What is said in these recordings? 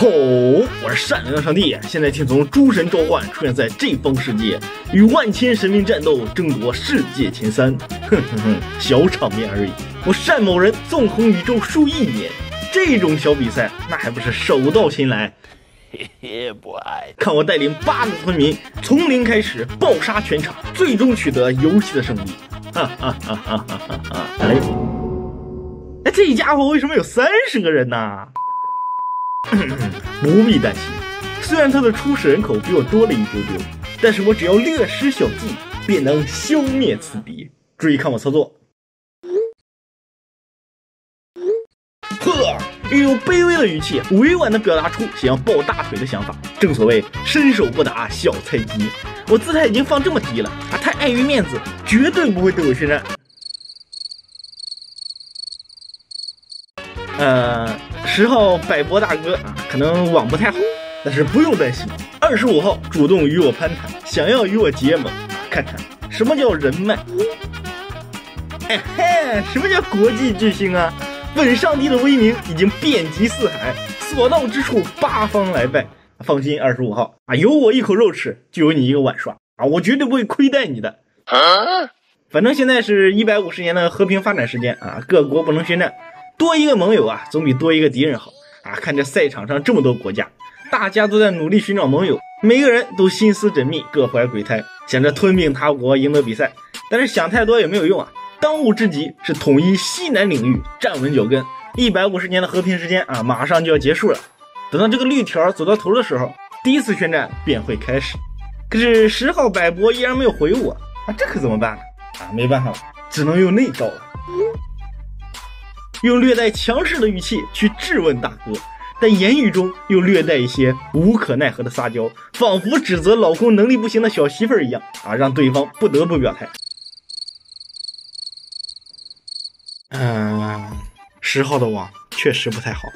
吼！我是善良的上帝，现在请从诸神召唤出现在这方世界，与万千神明战斗，争夺世界前三。哼哼哼，小场面而已。我单某人纵横宇宙数亿年，这种小比赛那还不是手到擒来？嘿嘿，不爱。看我带领8个村民从零开始爆杀全场，最终取得游戏的胜利。哈哈哈哈哈哈！来，哎，这家伙为什么有30个人呢？ 不必担心，虽然他的初始人口比我多了一丢丢，但是我只要略施小计，便能消灭此敌。注意看我操作，呵，运用卑微的语气，委婉地表达出想要抱大腿的想法。正所谓伸手不打小菜鸡，我姿态已经放这么低了，他太碍于面子，绝对不会对我宣战。10号百博大哥啊，可能网不太好，但是不用担心。25号主动与我攀谈，想要与我结盟，看看什么叫人脉，哎嘿，什么叫国际巨星啊！本上帝的威名已经遍及四海，所到之处8方来拜。放心，25号啊，有我一口肉吃，就有你一个碗刷啊，我绝对不会亏待你的。反正现在是150年的和平发展时间啊，各国不能宣战。 多一个盟友啊，总比多一个敌人好啊！看这赛场上这么多国家，大家都在努力寻找盟友，每个人都心思缜密，各怀鬼胎，想着吞并他国赢得比赛。但是想太多也没有用啊！当务之急是统一西南领域，站稳脚跟。150年的和平时间啊，马上就要结束了。等到这个绿条走到头的时候，第一次宣战便会开始。可是10号百博依然没有回我啊，这可怎么办呢？啊，没办法了，只能用内招了。 用略带强势的语气去质问大哥，但言语中又略带一些无可奈何的撒娇，仿佛指责老公能力不行的小媳妇儿一样啊，让对方不得不表态。10号的网确实不太好。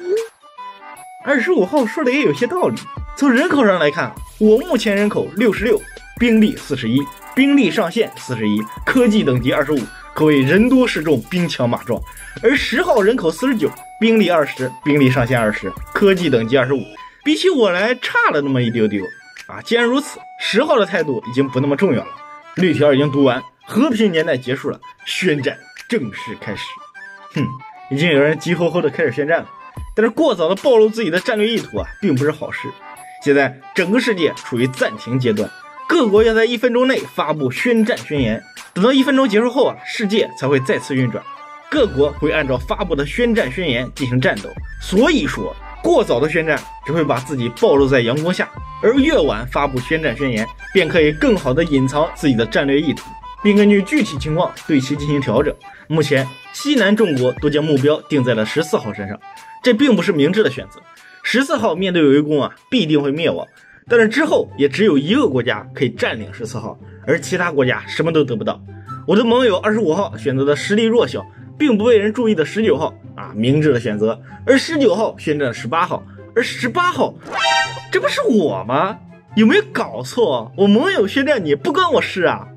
25号说的也有些道理。从人口上来看，我目前人口66，兵力41，兵力上限41，科技等级25。 可谓人多势众，兵强马壮。而10号人口49，兵力20，兵力上限20，科技等级25，比起我来差了那么一丢丢啊！既然如此，10号的态度已经不那么重要了。绿条已经读完，和平年代结束了，宣战正式开始。哼，已经有人急吼吼的开始宣战了，但是过早的暴露自己的战略意图啊，并不是好事。现在整个世界处于暂停阶段，各国要在1分钟内发布宣战宣言。 等到1分钟结束后啊，世界才会再次运转，各国会按照发布的宣战宣言进行战斗。所以说，过早的宣战只会把自己暴露在阳光下，而越晚发布宣战宣言，便可以更好的隐藏自己的战略意图，并根据具体情况对其进行调整。目前，西南众国都将目标定在了14号身上，这并不是明智的选择。14号面对围攻啊，必定会灭亡。 但是之后也只有1个国家可以占领14号，而其他国家什么都得不到。我的盟友25号选择的实力弱小，并不被人注意的19号啊，明智的选择；而19号宣战了18号，而18号，这不是我吗？有没有搞错？我盟友宣战你不关我事啊！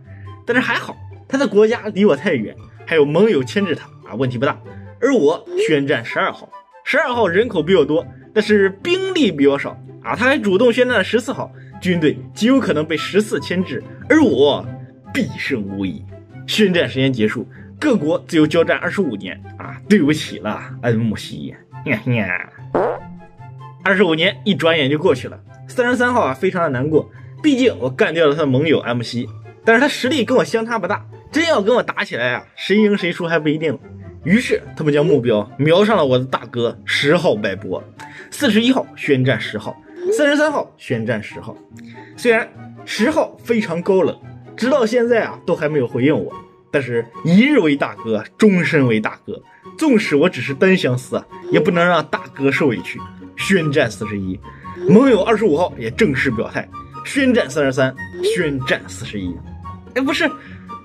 但是还好，他的国家离我太远，还有盟友牵制他啊，问题不大。而我宣战12号，12号人口比我多，但是兵力比我少。 啊，他还主动宣战了14号，军队极有可能被14牵制，而我必胜无疑。宣战时间结束，各国自由交战25年啊！对不起了，恩莫西。25年一转眼就过去了。33号啊，非常的难过，毕竟我干掉了他的盟友安慕希，但是他实力跟我相差不大，真要跟我打起来啊，谁赢谁输还不一定了。 于是他们将目标瞄上了我的大哥10号百博，41号宣战10号，33号宣战10号。虽然10号非常高冷，直到现在啊都还没有回应我，但是一日为大哥，终身为大哥。纵使我只是单相思啊，也不能让大哥受委屈。宣战41，盟友25号也正式表态，宣战33，宣战41。哎，不是，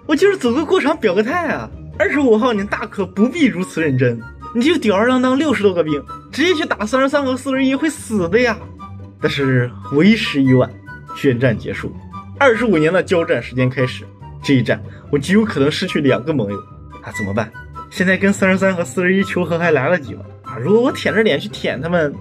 我就是走个过场表个态啊。 25号，你大可不必如此认真，你就吊儿郎当60多个兵，直接去打33和41会死的呀！但是为时已晚，宣战结束，25年的交战时间开始。这一战我极有可能失去2个盟友啊，怎么办？现在跟33和41求和还来得及吗？啊，如果我舔着脸去舔他们，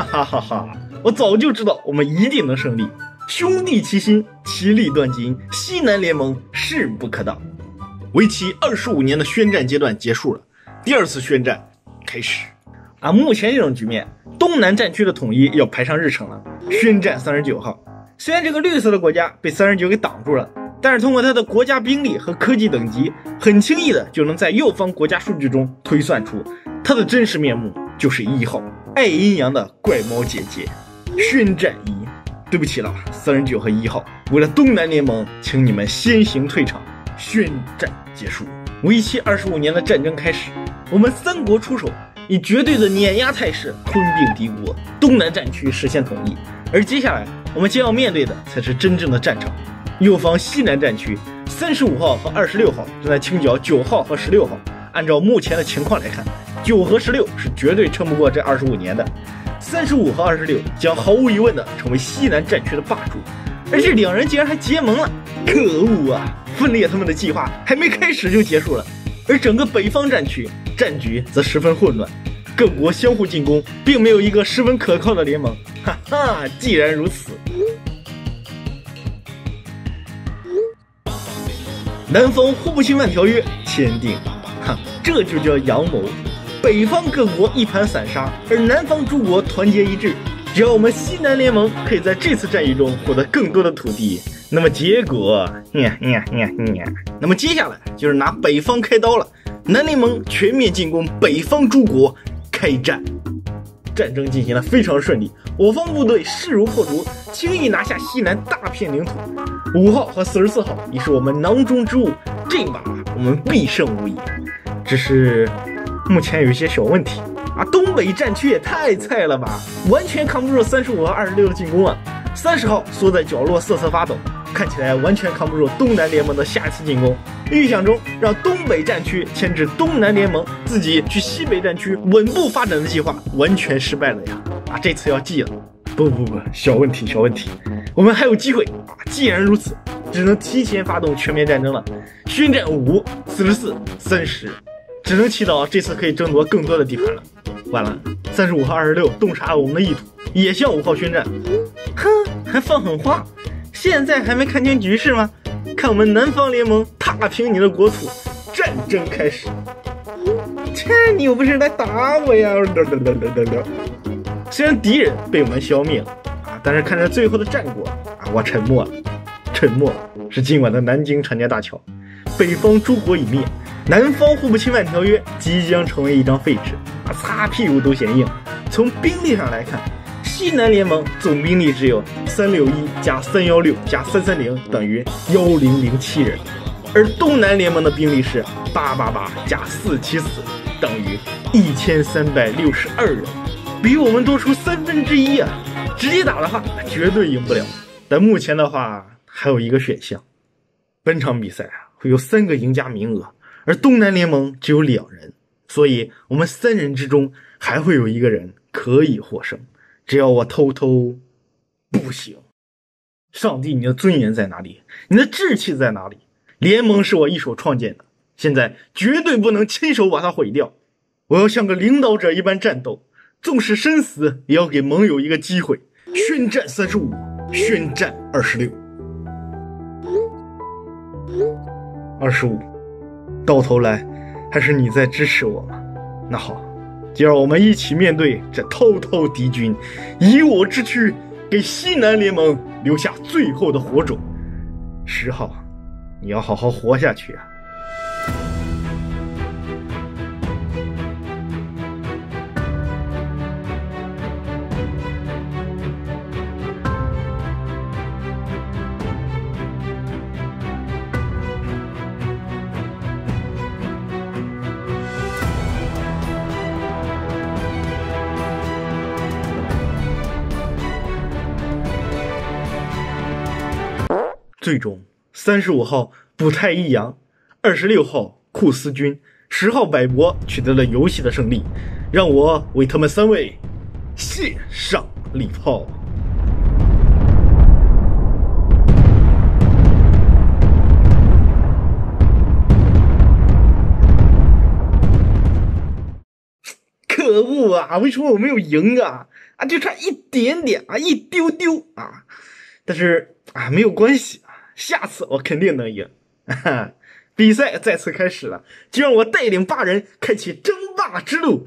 哈哈哈哈！我早就知道我们一定能胜利，兄弟齐心，其利断金，西南联盟势不可挡。为期25年的宣战阶段结束了，第二次宣战开始。目前这种局面，东南战区的统一要排上日程了。宣战39号，虽然这个绿色的国家被39给挡住了，但是通过它的国家兵力和科技等级，很轻易的就能在右方国家数据中推算出它的真实面目，就是1号爱阴阳的怪猫姐姐。宣战一，对不起了，39和1号，为了东南联盟，请你们先行退场。宣战结束，为期25年的战争开始，我们三国出手，以绝对的碾压态势吞并敌国，东南战区实现统一。而接下来我们将要面对的才是真正的战场。右方西南战区35号和26号正在清剿9号和16号。按照目前的情况来看，9和16是绝对撑不过这25年的，35和26将毫无疑问的成为西南战区的霸主。而这两人竟然还结盟了，可恶啊！分裂他们的计划还没开始就结束了。而整个北方战区战局则十分混乱，各国相互进攻，并没有一个十分可靠的联盟。哈哈，既然如此，南方互不侵犯条约签订，这就叫阳谋。北方各国一盘散沙，而南方诸国团结一致。只要我们西南联盟可以在这次战役中获得更多的土地，那么结果，那么接下来就是拿北方开刀了。南联盟全面进攻北方诸国，开战。战争进行得非常顺利，我方部队势如破竹，轻易拿下西南大片领土。5号和44号已是我们囊中之物，这把我们必胜无疑。只是目前有一些小问题啊，东北战区也太菜了吧，完全扛不住35和26的进攻啊。30号缩在角落瑟瑟发抖，看起来完全扛不住东南联盟的下一次进攻。预想中让东北战区牵制东南联盟，自己去西北战区稳步发展的计划完全失败了呀！这次要记了，不，小问题，我们还有机会啊！既然如此，只能提前发动全面战争了。宣战5、44、30，只能祈祷这次可以争夺更多的地盘了。完了，35号26洞察了我们的意图，也向5号宣战。哼，还放狠话！现在还没看清局势吗？看我们南方联盟踏平你的国土，战争开始！切，你又不是来打我呀！虽然敌人被我们消灭了但是看着最后的战果我沉默了。沉默是今晚的南京长江大桥。北方诸国已灭，南方互不侵犯条约即将成为一张废纸擦屁股都嫌硬。从兵力上来看，西南联盟总兵力只有361加316加330等于1007人，而东南联盟的兵力是888加474等于1362人，比我们多出1/3啊！直接打的话绝对赢不了。但目前的话还有一个选项，本场比赛会有3个赢家名额，而东南联盟只有2人，所以我们3人之中还会有一个人可以获胜。只要我偷不行。上帝，你的尊严在哪里？你的志气在哪里？联盟是我一手创建的，现在绝对不能亲手把它毁掉。我要像个领导者一般战斗，纵使生死也要给盟友一个机会。宣战35，宣战26。25，到头来还是你在支持我吗？那好。就让我们一起面对这滔滔敌军，以我之躯给西南联盟留下最后的火种。10号，你要好好活下去啊！最终35号补太一阳，26号库斯军，10号百博取得了游戏的胜利，让我为他们三位献上礼炮。可可恶啊！为什么我没有赢啊？啊，就差一点点啊，一丢丢啊！但是啊，没有关系啊，下次我肯定能赢。啊、比赛再次开始了，就让我带领8人开启争霸之路。